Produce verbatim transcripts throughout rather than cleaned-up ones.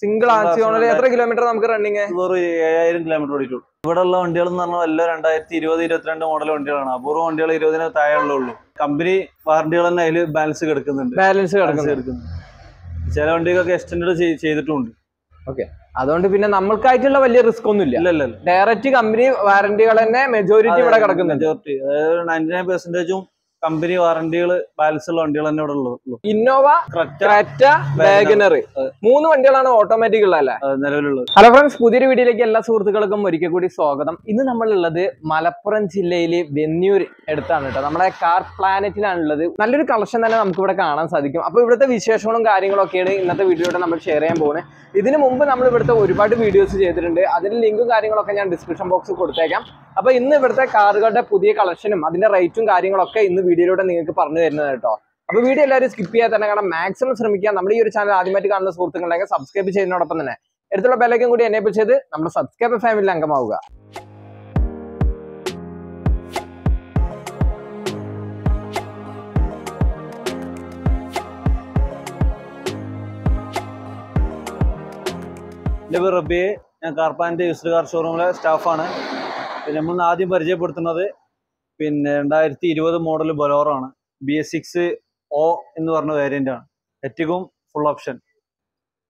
Single answer on a kilometer I'm running a kilometer. But alone deal and I see the trend of model on Delana, Boro on Delhi in a tire low. Company, Pardial and I balance. Balance. Challenge a extended the tune. Okay. I don't have a number title of a risk on the direct company, warranty and majority ninety nine percentage. Company warranty balance on deal and Innova, Krita, Wagoner. Moon and Delano automatic lala. Hello friends, Pudiri video like Yella Surthaka Murika good is Sogam. In the Namala de Malappuram Jillayile Vennur Edatana. Namada car planet in another. Nallu collection and Amkudakana Sadikum. Up with the Visheshon carrying or carrying another video and number share and bone. Within a moment, I'm going to report videos together and other link carrying a description box. Up in the Verta car got a Pudia collection, Madina right to carrying a video to Naka Parna at all. If you like this video, maximum channel, subscribe to the channel. Enable the subscribe to the family. Never obey a carpenter used to showroom staff on a Munadi Berge Burtana. Pin and I see the model Bolorana B S six O in the Varno Arenda. Etigum full option.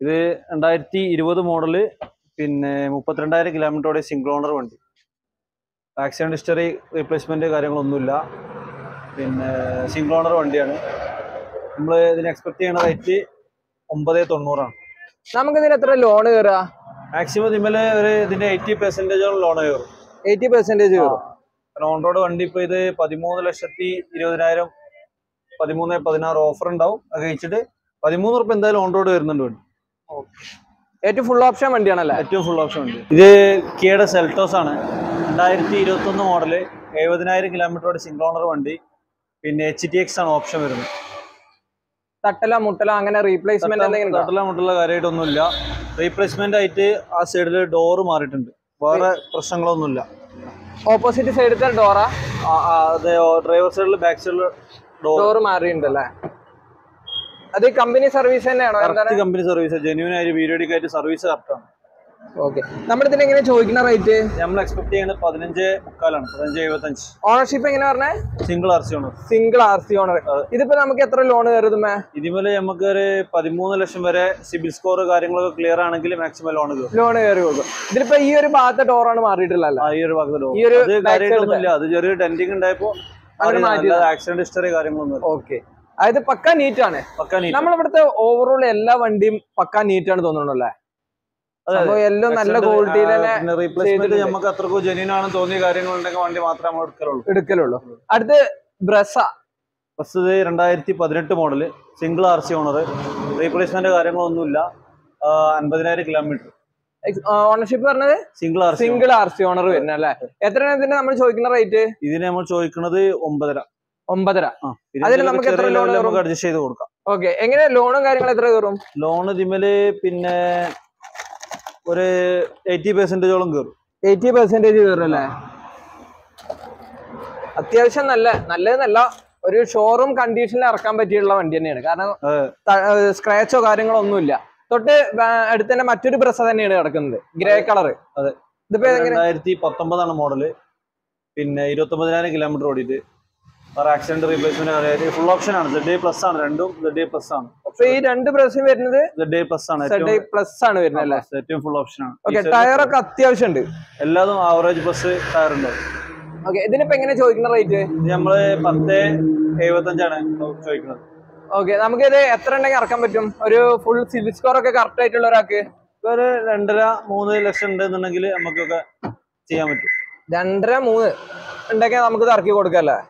And I see it was the model pin Mupatrandai kilometer synchroner one. Accident history replacement Karamula pin synchroner one day. Then expecting another eighty Umbade Tonora. Namakatra loan era. Maximum eighty percentage of loan. Eighty percentage euro. Round one dip with the Padimona Lashati, Irodinarum, Padimona Padina offer and down against it. Padimur Pendal on road Irnandwood. Eighty full option and Diana. Eighty full option. They cared a Celtosana, Diary Rotuno model, Avadinari kilometer synchroner one day in H T X and option. Tatala Mutala and a replacement and then Tatala Mutala Garet on Nulla. Replacement I take a saddle door maritan. Bara Prasangla Nulla. Opposite side Dora, the driver saddle back saddle door marin the la. Are the company service and another company service? Genuine periodic service after. Okay. Number the name is Chogina right day. I'm expecting a Padrinje Kalan, Ranjay. Ownership in our name? Single R C. Single R C owner. Is the Panamatra loaner the man? Idimele Amagare, Padimuna Lashimere, Sibil score, Garingo, clear and Gilly maximal honor. Loaner. Did a year about the door on Maridilla? A year about the door. You're the jury denting and typo. Accident history Garimon. Okay. Either Paka neat on it. Paka neat. Number of the overall eleven and dim Paka neat and Donola. Yellow and gold deal and a replacement to Yamakatrago, Janina and Tony Garin on the Matra Murkalo. At the Brassa, Pasade and Diarti Padretta model, single R C on replacement of Garimon Nulla and Badinari kilometer. Ownership or single R C. Single R C on a way. Ethernet and Amal Choikna right? Idinamal Choikna de Umbadra. Umbadra. I didn't look at the shade. Okay, Engine loan of Garimatra. Loan of the Malay pin. eighty percentage longer. Eighty percentage is attention. Nalla or showroom condition are come by deal on Indian scratch or carrying on Nulla. Tote at the Maturi Prasadan grey color. The Pathamadan model in Irotomadan kilometer or accident replacement full option on the day plus sun random, the day plus sun. Feed and the press the day plus sun. Saturday plus sun with Nella. Full option. Okay, tire of Kathiashendi. Eleven average bus tire. Okay, then a penguin choice right there. Yamle, Pate, Avatan. Okay, I'm getting a threatening arcamatum or you full civic score of a car title or a cake. Dandra, Moon election, then Nagila, Amakoka, Tiamit. Dandra Moon and again Amakarki would gala.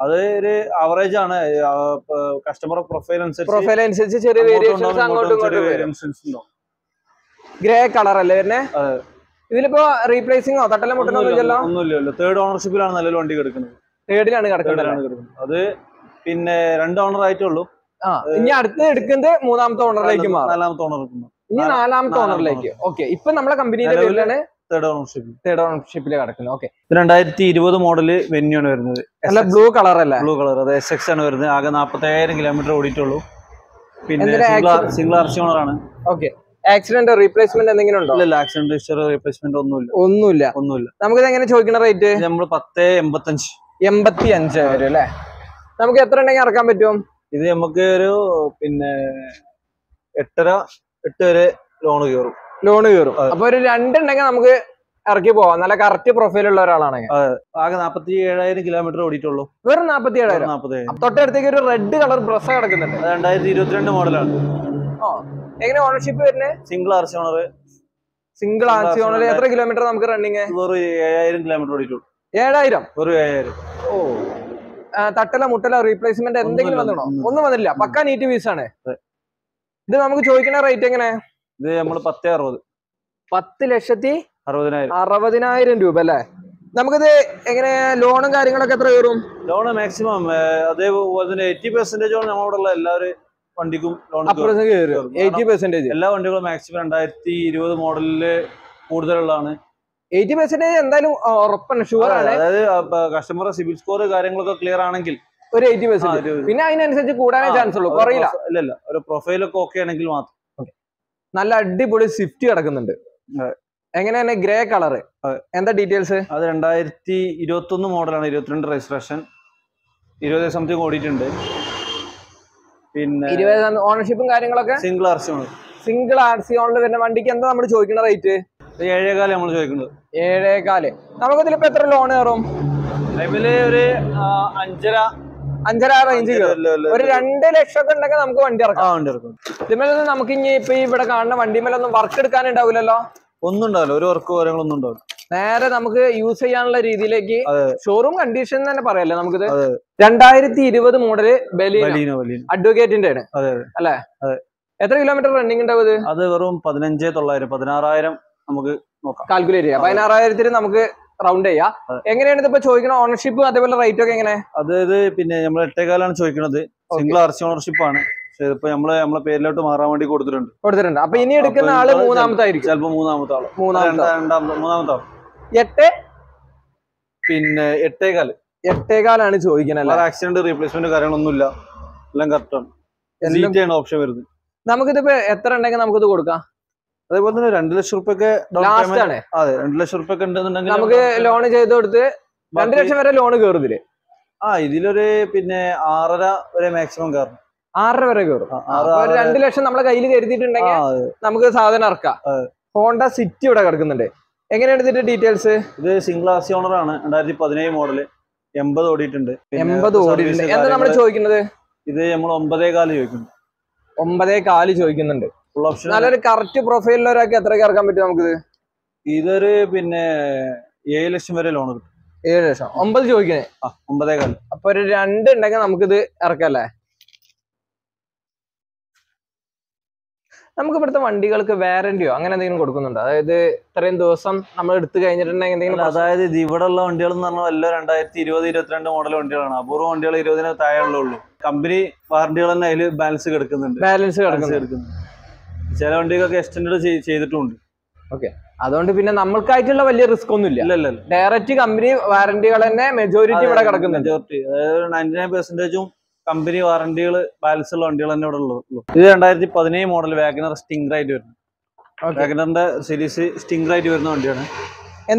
Average on a customer profile and such profile and such variations. Grey color, eh? Will replacing of the Talamotan. Third ownership on the Lilon Digan. Third and Garden. In a rundown right to look. Yard, Munam toner like him. Alam toner. Alam toner like you. Okay, if another company, third ownership. Third ownership. Okay. Then I did the model when you know. Blue color, blue color, the section over the Aganapa, the air kilometer auditolo. Pin single single R C on. Okay. Accident or replacement and then accident replacement on Nulla. Namka choking rate number Pate Mbatanch. Embati and Jerela. Namkatrending our comedium. Is a Makero in Etera Etere Lono Europe. Lono Europe. About it and Namke Arkibo and like Arti profile or Alana. Aganapati kilometer auditolo. Where Napati? Totter take a red color brosser and I zero trend model. Ownership single R C single R C three kilometer running a kilometer. Yeah, oh, Tatala Mutala replacement and thing on the Manila. Pacani T V Sunday. Then I'm going to writing a Patero Patileshati Aravadina and Dubella. Namaka loan and carrying a room. Loan maximum. There was an eighty percentage on the model. eighty percentage. eleven maximum and I think model order eighty percentage and then open sure customer civil score is clear angle. eighty percent. Pinine and such a good chance. A profile cocky and angle. Nala dip is fifty a grey color. And the details other than I think Idotun model and Idotun registration. It was something audited. In, uh, it was an ownership in single R C. Single R C only when a Monday can the Joker right. The Eregal Eregale. Namago petrol owner. I believe Angela Angela in the very until extra can go under. The Melan Namkin pay but a kind of and develop the market can and Davila. Undundal or core and Lundundal. There Namaka use a young lady showroom condition and a parallel. Dandai river the Modere, Bellino, advocate in there. Other kilometer running into the other room, Padanjet or Lira Padanara. Calculate Binara Namke Roundaya. Engine the Pachoican ownership, they will write again. Other Pinamla Tegal and Choikana, single ownership on it. So Pamela Amla Payla to Maramati Gordon. Gordon, a penny can Alamunamtai, Salpamunamata, Munamata and Munamata. Yet Pin a Tegal. Etegal and its original accident replacement on Nulla, Langarton. An option. Namaka Ether and Naganamko Gorka. There was an endless surpake, last and endless surpake and Namaka Lonage, one direction very long ago. I did pin a Ara very maximum girl. Ara very good. Ara and election Namaka irritated in Namaka Southern Arca. Honda City or Gargan. Again, the details the single and I did Padre model. Ember audited. Ember audited. And the number choking there. Is a Ombadegali. Ombadekali choking under. Full option. Another carti profile or a Catragar committee. Either been a Yalish Marilon. Yes, Umbal Jogan. Umbadegal. A period and Naganamka Arcala. നമുക്ക് ഇവിടത്തെ വണ്ടികൾക്ക് വാറന്റിയോ അങ്ങനെ എന്തെങ്കിലും കൊടുക്കുന്നുണ്ടോ അതായത് ഇത്രയും ദിവസം നമ്മൾ എടുത്തു കഴിഞ്ഞിട്ടുണ്ടെങ്കിൽ എന്തെങ്കിലും അതായത് ഇവിടെയുള്ള വണ്ടികൾ എന്ന് പറഞ്ഞാൽ എല്ലാം രണ്ടായിരത്തി ഇരുപത് ഇരുപത്തിരണ്ട് മോഡൽ വണ്ടികളാണ് അപൂർവ വണ്ടികൾ ഇരുപതിന് താഴെയുള്ള ഉള്ളൂ കമ്പനി വാറന്റികൾ തന്നെ അതില് ബാലൻസ് കിടക്കുന്നുണ്ട് ബാലൻസ് കിടക്കുന്നുണ്ട് ചില വണ്ടികൾക്ക് എക്സ്റ്റൻഡ് ചെയ്തിട്ടുണ്ട് ഓക്കേ അതുകൊണ്ട് പിന്നെ നമ്മൾക്കായിട്ടുള്ള വലിയ റിസ്ക് ഒന്നുമില്ല ഇല്ല ഇല്ല ഡയറക്റ്റ് കമ്പനി വാറന്റികൾ തന്നെ മെജോറിറ്റി ഇവിടെ കിടക്കുന്നുണ്ട് മെജോറിറ്റി അതായത് തൊണ്ണൂറ്റി ഒൻപത് ശതമാനം ഉം company warranty, balance on deal and noodle. This entire the Padane model Wagner Sting Rider. Wagner series Sting Rider. And the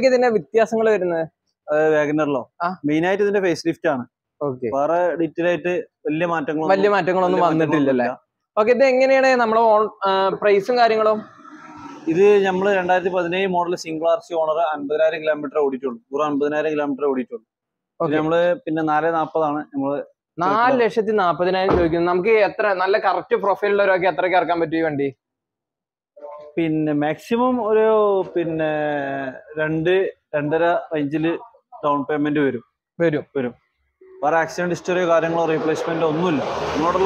Kitana with Yasangal Wagner law. Mainite is in a facelift. Okay. Para deteriorate Limatango. Limatango on the Mandilla. Okay, then any number of pricing are in a this number and the Padane model single R C owner and binary kilometer auditor. Uran binary kilometer auditor. Okay, number in an area and I will show you the correct profile. I will show you the maximum down payment. For accident history, replacement is not a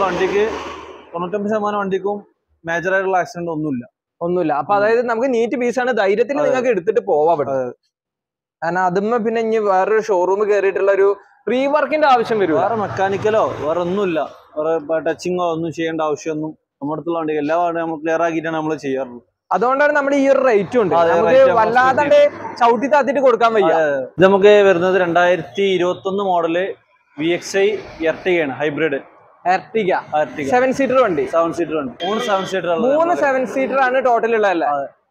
major accident. We need to be sent to the showroom. Rework in the option. Mechanical or nulla or touching or Nushi and Ocean, Mortal and Eleven, Claragit and Amlachi. Adonda number year right tuned. Valada de Sautita did go come here. The Muke were another entire T. Rotun model V X I Yertian hybrid. Ertiga. Ertiga. Seven seater vandi. Seven seater vandi. One seven seater. One seven seater ആണ് total ഉള്ളതല്ലേ?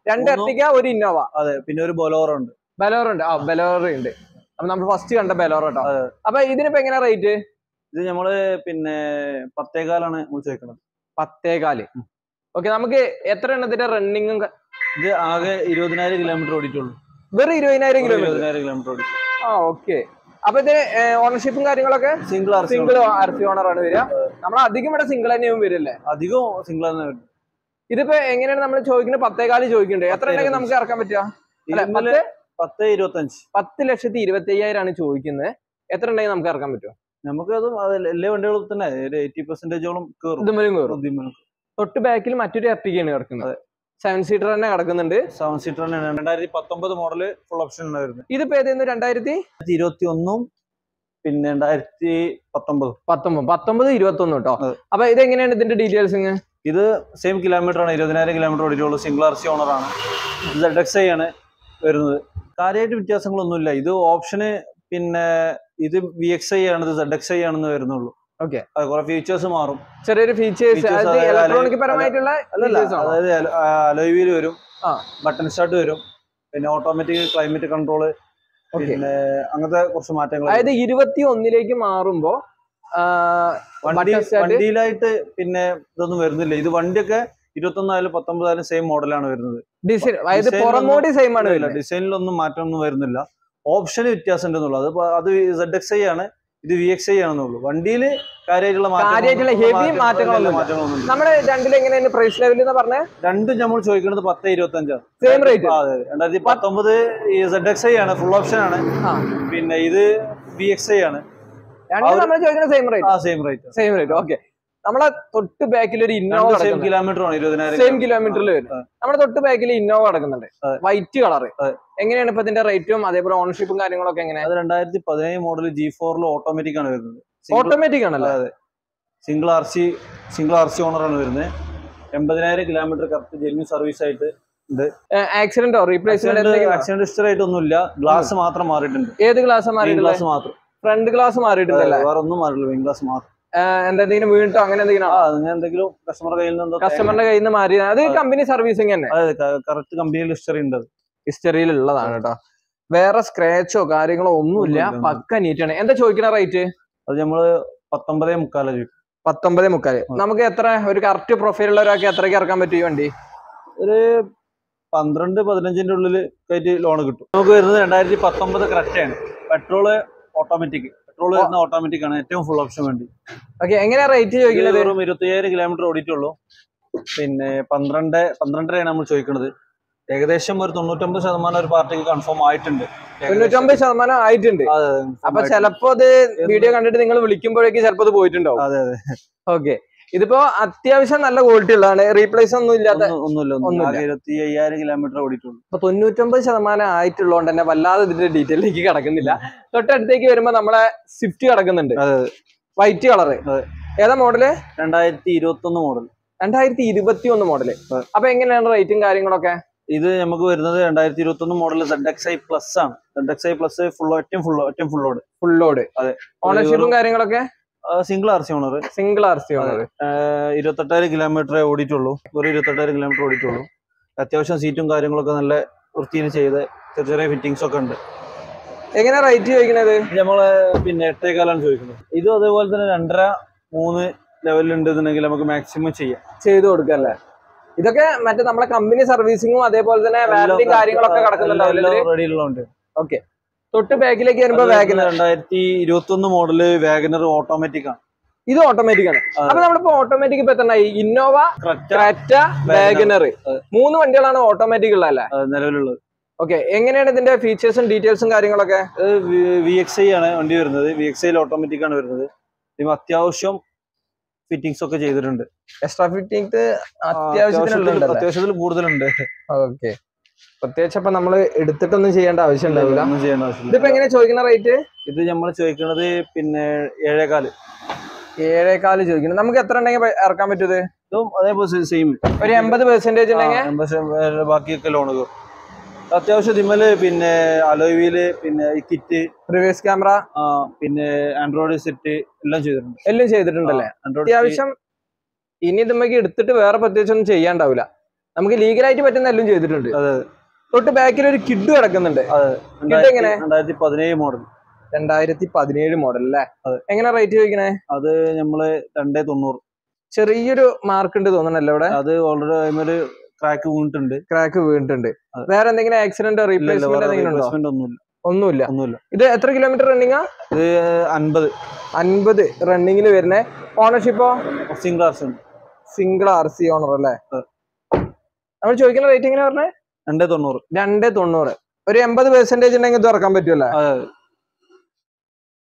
രണ്ട് Ertiga ഒരു Innova. അതെ. പിന്നെ ഒരു Bolero ഉണ്ട്. Bolero ഉണ്ട്. ആ Bolero ഉണ്ട്. അപ്പോൾ നമ്മൾ ഫസ്റ്റ് കണ്ട Bolero ട്ടോ. അപ്പോൾ ഇതിനിപ്പോ എങ്ങനെ റേറ്റ്? ഇത് നമ്മൾ പിന്നെ പത്തേകാൽ ആണ് ചോദിക്കുന്നത്. പത്തേകാൽ. ഓക്കേ നമുക്ക് എത്ര എണ്ണത്തിന്റെ റണ്ണിംഗും ഇത് ആകെ ഇരുപതിനായിരം കിലോമീറ്റർ ഓടിയിട്ടുള്ളൂ. വെറും ഇരുപതിനായിരം കിലോമീറ്റർ. ഇരുപതിനായിരം കിലോമീറ്റർ ഓടി. ആ okay. Now, ownership is single R C owner. We have a single R C owner. We have a single R C we have a single R C seven seater and seven seater and twenty nineteen model full option unnairunnu idu pede twenty twenty-one pinne twenty nineteen nineteen twenty-one ട്ടോ appo idu enganeyana idinte details inge idu same kilometer aanu twenty thousand km odiyullu single R C owner aanu Z X I aanu varunnu kariyayittu vityasangal onnum illa idu option pinne idu V X I aanu Z X I aanu varunnu. Okay. I got features. Tomorrow. So, features. features are electronic parameter. Button start. Automatic climate control. Okay. I think you will one light in the one deck. You don't know the same model. This is the same model. Design on the matter. Option it doesn't know. That's a this is V X I. One deal is carriage. Carriage is heavy. What price level is the same rate. This is a full option. This is V X I. Same rate. Same rate. Same rate. Okay. We have to back the same kilometer. Same kilometer. We have to back the white color. We have to write the ownership. We have to write the model G four automatic. Automatic? Single R C owner. eighty thousand kilometer service. Accident or replacement? Accident is not. Glass is not. Which glass is not? Front glass is not. And then we will talk about the customer. Customer is the company servicing. Correct company is the history. Where a scratch or carrying a mulla, Pakan eaten, and the Chokina right? Patambre Mukali. Patambre Mukali. Namagatra, very carti profile or a Catragar come to you and D. Pandranda Padanjin Kati Lonagut. No good and I did Patamba the correction. Patrol automatic. Roller is not automatic. Full option. Okay, how much rate is it? It is around twenty-five kilometers. Then fifteen, fifteen. Decoration or ninety-five percent party confirm item. ninety-five percent item. Appa chelappo the video content ningal vilikkumborekku chelappo the poittundavum. Okay. ഇതിപ്പോ അത്യാവശ്യം നല്ല quality ഉള്ളതാണ് replace ഒന്നും ഇല്ലാത്ത ഒന്നുമില്ല ഒന്നുമില്ല ഇരുപത്തിയ്യായിരം kilometre ഓടിയിട്ടുള്ളൂ അപ്പോൾ തൊണ്ണൂറ്റൊമ്പത് ശതമാനം ആയിട്ടുള്ളതുകൊണ്ട് തന്നെ വല്ലാതെ ഇതിന്റെ ഡീറ്റെയിലേക്ക് കടക്കുന്നില്ല തൊട്ടടുത്തേക്ക് വരുമ്പോൾ നമ്മളെ സ്വിഫ്റ്റ് കടക്കുന്നുണ്ട് വൈറ്റ് കളർ ഏതാ മോഡൽ രണ്ടായിരത്തി ഇരുപത്തിയൊന്ന് മോഡൽ രണ്ടായിരത്തി ഇരുപത്തിയൊന്ന് മോഡൽ അപ്പോൾ എങ്ങനെയാണ് റേറ്റും കാര്യങ്ങളൊക്കെ ഇത് നമുക്ക് വരുന്നത് രണ്ടായിരത്തി ഇരുപത്തിയൊന്ന് model Z X I Plus ആണ് Z X I Plus full ഓട്ടം ഫുൾ ഓട്ടം ഫുൾ ലോഡ് ഫുൾ ലോഡ് അതെ ഓണർഷിപ്പും കാര്യങ്ങളൊക്കെ Uh, single R C owner. Single R C owner. Uh, twenty-eight kilometer ഓടിട്ടുള്ളൂ. ഒരു twenty-eight kilometer ഓടിട്ടുള്ളൂ. അത്യാവശ്യം സീറ്റും കാര്യങ്ങളൊക്കെ നല്ല വൃത്തിയിൽ ചെയ്ത ചെറിയ ഫിറ്റിംഗ്സ് ഒക്കെ ഉണ്ട്. എങ്ങനെ റേറ്റ് ചോദിക്കുന്നത്? നമ്മൾ പിന്നെ എട്ടേകാലാണ് ചോദിക്കുന്നത്. ഇത് അതേപോലെ തന്നെ രണ്ടര മൂന്ന് ലെവലിൽ ഉണ്ടെന്നുണ്ടെങ്കിൽ നമുക്ക് മാക്സിമം ചെയ്യാം. ചെയ്തു കൊടുക്കല്ലേ. ഇതൊക്കെ മറ്റേ നമ്മുടെ കമ്പനി സർവീസിങ്ങും അതേപോലെ തന്നെ വാറണ്ടി കാര്യങ്ങളൊക്കെ നടക്കുന്നുണ്ടാവില്ലേ? റെഡി ഉള്ളണ്ട്. ഓക്കേ. തൊട്ട് ബാക്കിലേക്ക് വരുമ്പോൾ വാഗണർ രണ്ടായിരത്തി ഇരുപത്തിയൊന്ന് മോഡൽ വാഗണർ ഓട്ടോമാറ്റിക് ആണ് ഇത് ഓട്ടോമാറ്റിക് ആണ് അപ്പോൾ നമ്മൾ ഇപ്പോൾ ഓട്ടോമാറ്റിക് ഇപ്പോ എത്രയായി ഇന്നോവ ക്രെറ്റ വാഗണർ മൂന്ന് വണ്ടികളാണ് ഓട്ടോമാറ്റിക് ഉള്ളല്ലേ നിലവിലുള്ളത് ഓക്കേ എങ്ങനെയാണ് ഇതിന്റെ ഫീച്ചേഴ്സും ഡീറ്റെയിൽസും കാര്യങ്ങളൊക്കെ V X I ആണ് വണ്ടി വരുന്നത് V X I ഓട്ടോമാറ്റിക് ആണ് വരുന്നത് ഇതിന് അത്യാവശ്യം ഫിറ്റിംഗ്സ് ഒക്കെ ചെയ്തിട്ടുണ്ട് എക്സ്ട്രാ ഫിറ്റിംഗ് അത്യാവശ്യത്തിലുണ്ട് അത്യാവശ്യത്തിൽ കൂടുതലുണ്ട് ഓക്കേ പ്രത്യേകിച്ച് അപ്പൊ നമ്മള് എടുത്തിട്ടൊന്നും ചെയ്യേണ്ട ആവശ്യം ഉണ്ടാവില്ല ഇതിപ്പോ എങ്ങനെ ചോദിക്കുന്ന റേറ്റ് ഇത് നമ്മൾ ചോദിക്കുന്നത് പിന്നെ ഏഴേകാല് ഏഴേകാല് ചോദിക്കുന്നത് നമുക്ക് എത്ര ഉണ്ടെങ്കിൽ ഇറക്കാൻ പറ്റും ഇതും അതേപോലെ സെയിം ഒരു എൺപത് പെർസെന്റേജ് ഉണ്ടെങ്കിൽ ബാക്കിയൊക്കെ ലോൺ അത്യാവശ്യം പിന്നെ അലോയ് വീല്, പിന്നെ കിറ്റ്, റിവേഴ്സ് ക്യാമറ, പിന്നെ ആൻഡ്രോയിഡ് സെറ്റ് എല്ലാം ചെയ്തിട്ടുണ്ട്. എല്ലാം ചെയ്തിട്ടുണ്ടല്ലേ? അത്യാവശ്യം ഇനി നമുക്ക് എടുത്തിട്ട് വേറെ പ്രത്യേകിച്ചൊന്നും ചെയ്യാണ്ടാവില്ല, നമുക്ക് ലീഗലായിട്ട് പറ്റുന്ന എല്ലാം ചെയ്തിട്ടുണ്ട്. തൊട്ട് ബാക്കിൽ ഒരു കിഡ് കിടക്കുന്നുണ്ട്. എങ്ങനെ? രണ്ടായിരത്തി പതിനേഴ് മോഡൽ. രണ്ടായിരത്തി പതിനേഴ് മോഡൽ അല്ലേ? എങ്ങനെ റേറ്റ് ചോദിക്കണേ? അത് നമ്മള് രണ്ടേ തൊണ്ണൂറ്. ചെറിയൊരു മാർക്ക് ഉണ്ട് തോന്നണല്ലോ ഇവിടെ. അത് ഓൾറെഡി ക്രാക്ക് വീണിട്ടുണ്ട്. ക്രാക്ക് വീണിട്ടുണ്ട്. വേറെ എന്തെങ്കിലും ആക്സിഡന്റ് റീപ്ലേസ്മെന്റ് ഒന്നുമില്ല? ഒന്നുമില്ല. ഇത് എത്ര കിലോമീറ്റർ റണ്ണിങ്ങാ? ഇത് അൻപത്. അൻപത് റണ്ണിങ്ങിൽ വരുന്നേ. ഓണർഷിപ്പോ? Single R C. Single R C owner അല്ലേ? നമ്മൾ ചോദിക്കുന്ന റേറ്റ് എങ്ങനെയാ പറഞ്ഞേ? രണ്ടേ തൊണ്ണൂറ്. രണ്ടേ തൊണ്ണൂറ്. ഒരു എൺപത് പെർസെന്റേജ് ഉണ്ടെങ്കിൽ ഇത് ഇറക്കാൻ പറ്റുമല്ലേ?